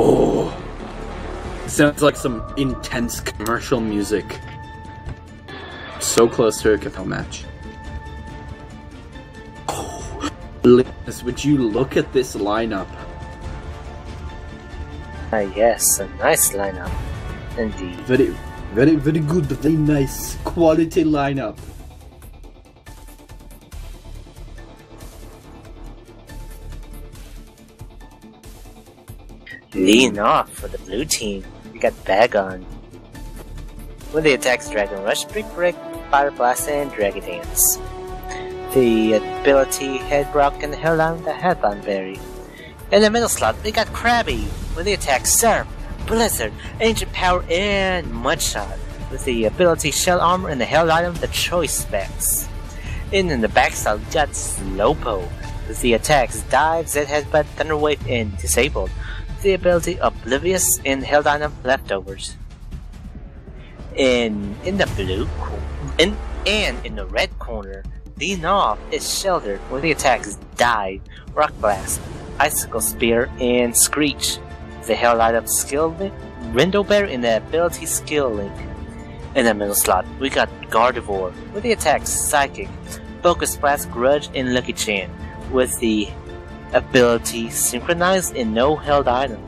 Oh. Sounds like some intense commercial music. So close to a Capel match. Oh, Liz, would you look at this lineup? Yes, a nice lineup. Indeed. Very, very, very good, very nice, quality lineup. Lean off for the blue team. We got Bagon. When they attacks Dragon Rush, Brick Break, Fire Blast, and Dragon Dance. The ability Head Rock and Hellhound the Headbound Berry. In the middle slot, we got Krabby. When they attack Surf, Blizzard, Ancient Power, and Mudshot. With the ability Shell Armor and the Hell Item, the Choice Specs. In the back slot, we got Slowpoke. With the attacks Dives, Zed Headbutt, Thunderwave, and Disabled. The ability Oblivious and Hell Item Leftovers. In the red corner, lean off is Shellder with the attacks Dive, Rock Blast, Icicle Spear, and Screech. The Hell Item Skill Link, Rindlebear, and the ability Skill Link. In the middle slot, we got Gardevoir with the attacks Psychic, Focus Blast, Grudge, and Lucky Chan with the ability Synchronized and no held item.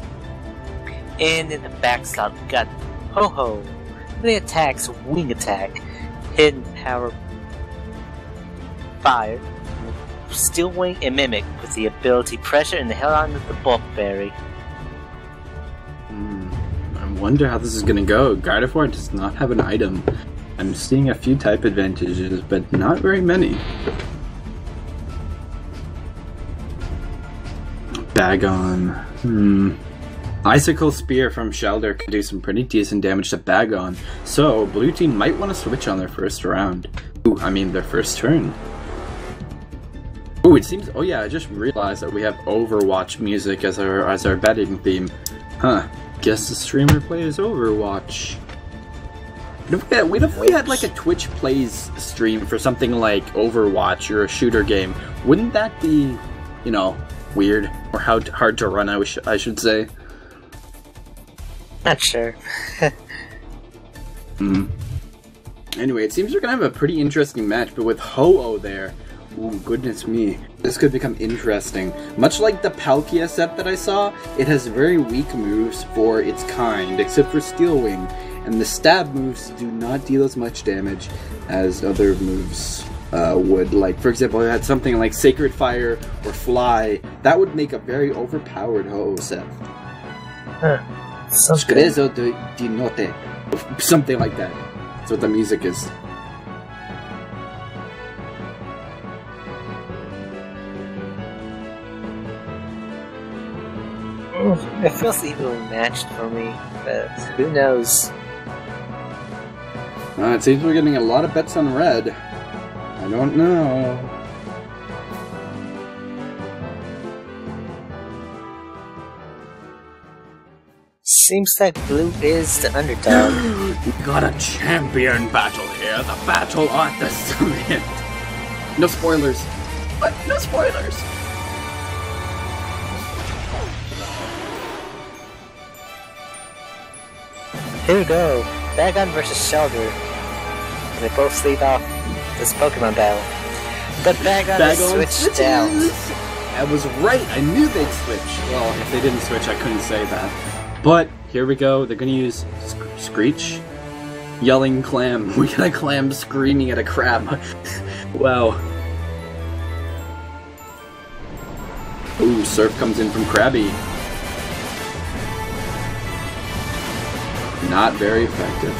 And in the back slot we got Ho-Oh. The attacks Wing Attack, Hidden Power, Fire, Steel Wing, and Mimic with the ability Pressure and the hell item with the Bulk Berry. I wonder how this is gonna go. Gardevoir does not have an item. I'm seeing a few type advantages, but not very many. Bagon. Icicle Spear from Shellder can do some pretty decent damage to Bagon, so blue team might want to switch on their first round. Ooh, I mean their first turn. Ooh, it seems, oh yeah, I just realized that we have Overwatch music as our betting theme. Huh, guess the streamer plays Overwatch. What if we had like a Twitch Plays stream for something like Overwatch or a shooter game? Wouldn't that be, you know, weird, or how hard to run, I should say. Not sure. Anyway, it seems we're gonna have a pretty interesting match, but with Ho-Oh there, ooh, goodness me, this could become interesting. Much like the Palkia set that I saw, it has very weak moves for its kind, except for Steel Wing, and the stab moves do not deal as much damage as other moves would. Like, for example, I had something like Sacred Fire or Fly. That would make a very overpowered Ho-Oh set. Something like that. That's what the music is. It feels evenly matched for me, but who knows? It seems we're getting a lot of bets on red. I don't know. Seems like blue is the underdog. We got a champion battle here, the battle at the summit. No spoilers. What? No spoilers. Here we go. Bagon versus Shellder. They both lead off this Pokemon battle. But Bagon switched out. I was right, I knew they'd switch. Well, if they didn't switch, I couldn't say that. But, here we go, they're gonna use Screech. Yelling Clam. We got a Clam screaming at a crab. Wow. Ooh, Surf comes in from Krabby. Not very effective.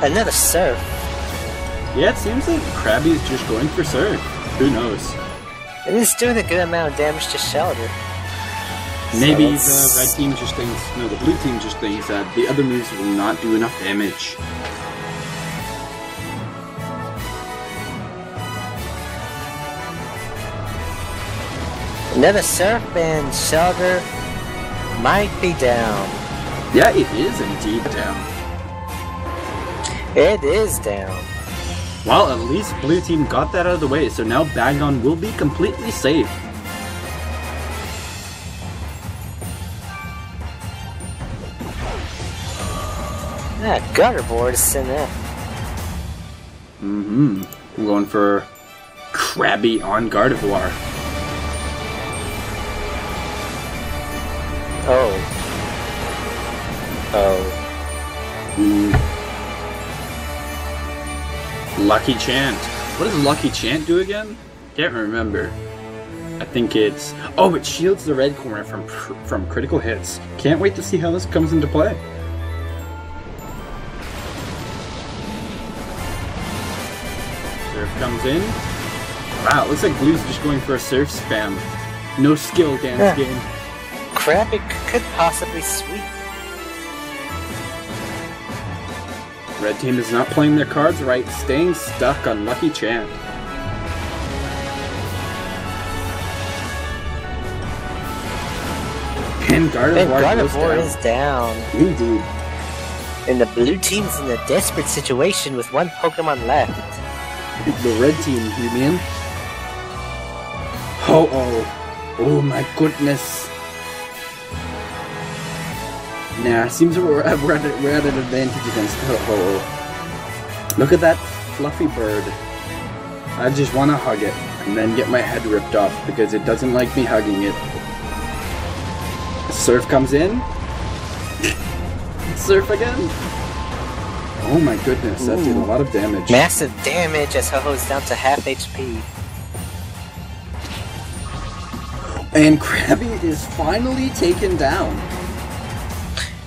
Another Surf. Yeah, it seems like Krabby's just going for Surf. Who knows? It is doing a good amount of damage to Shellder. Maybe so the red team just thinks, no, the blue team just thinks that the other moves will not do enough damage. Another Surf and Shellder might be down. Yeah, it is indeed down. It is down. Well, at least Blue Team got that out of the way, so now Bagon will be completely safe. That Gardevoir is in there. Mm-hmm. I'm going for Krabby on Gardevoir. Oh. Oh. Mm. Lucky Chant. What does Lucky Chant do again? Can't remember. I think it's... Oh, it shields the red corner from critical hits. Can't wait to see how this comes into play. Surf comes in. Wow, it looks like Blue's just going for a surf spam. No skill dance game. Krabby could possibly sweep. Red Team is not playing their cards right, staying stuck on Lucky Chant. And Gardevoir is down. Indeed. And the Blue Team's in a desperate situation with one Pokemon left. The Red Team, you mean? Ho-Oh! Oh my goodness! Nah, seems we're at an advantage against Ho-Oh. Look at that fluffy bird. I just want to hug it, and then get my head ripped off, because it doesn't like me hugging it. Surf comes in. Surf again. Oh my goodness, that did a lot of damage. Massive damage as Ho-Ho's down to half HP. And Krabby is finally taken down.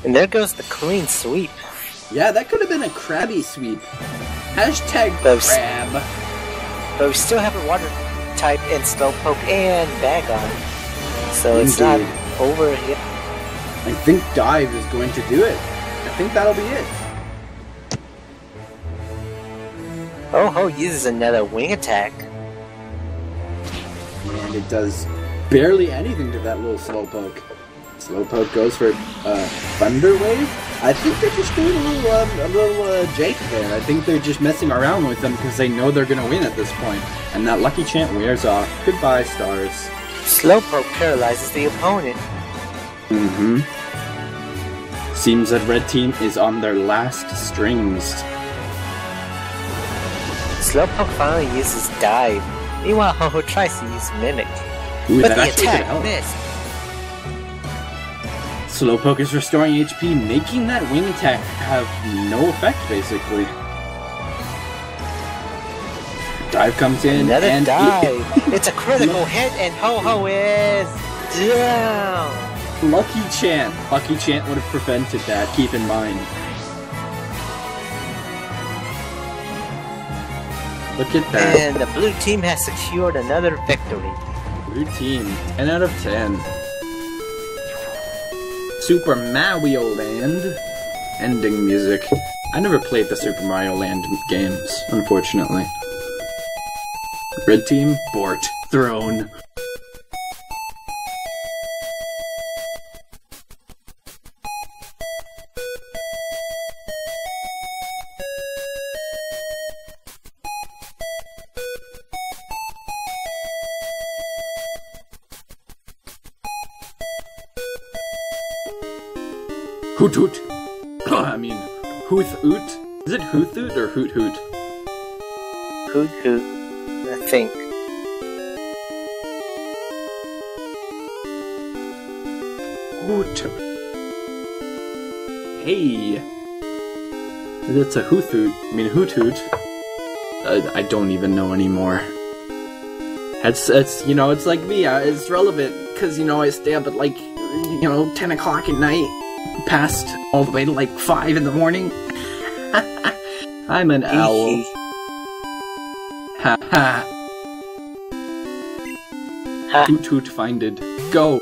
And there goes the clean sweep. Yeah, that could have been a Krabby sweep. Hashtag Krab. But we still have a water type in Slowpoke and Bagon. So Indeed. It's not over yet. I think Dive is going to do it. I think that'll be it. Ho-Oh uses another wing attack. And it does barely anything to that little Slowpoke. Slowpoke goes for Thunder Wave. I think they're just doing a little Jake there. I think they're just messing around with them because they know they're going to win at this point. And that Lucky Chant wears off. Goodbye, stars. Slowpoke paralyzes the opponent. Mm-hmm. Seems that Red Team is on their last strings. Slowpoke finally uses Dive. Meanwhile, Ho-Oh tries to use Mimic. Ooh, but the attack missed. Slowpoke is restoring HP, making that wing attack have no effect, basically. Dive comes in. Another and dive. It's a critical hit, and Ho-Oh is down. Lucky Chant. Lucky Chant would have prevented that, keep in mind. Look at that. And the Blue Team has secured another victory. Blue Team, 10 out of 10. Super Mario Land ending music. I never played the Super Mario Land games, unfortunately. Red Team, Bort, Throne. Hoot Hoot! I mean, Hooth Hoot? Is it Hooth Hoot or Hoot Hoot? Hoot Hoot, I think. Hoot! Hey! That's a Hooth Hoot. I mean, Hoot Hoot. I don't even know anymore. That's you know, it's like me, it's relevant, because, you know, I stay up at like, you know, 10 o'clock at night. Past all the way to like 5 in the morning. I'm an owl. Ha ha. Hoot hoot finded. Go.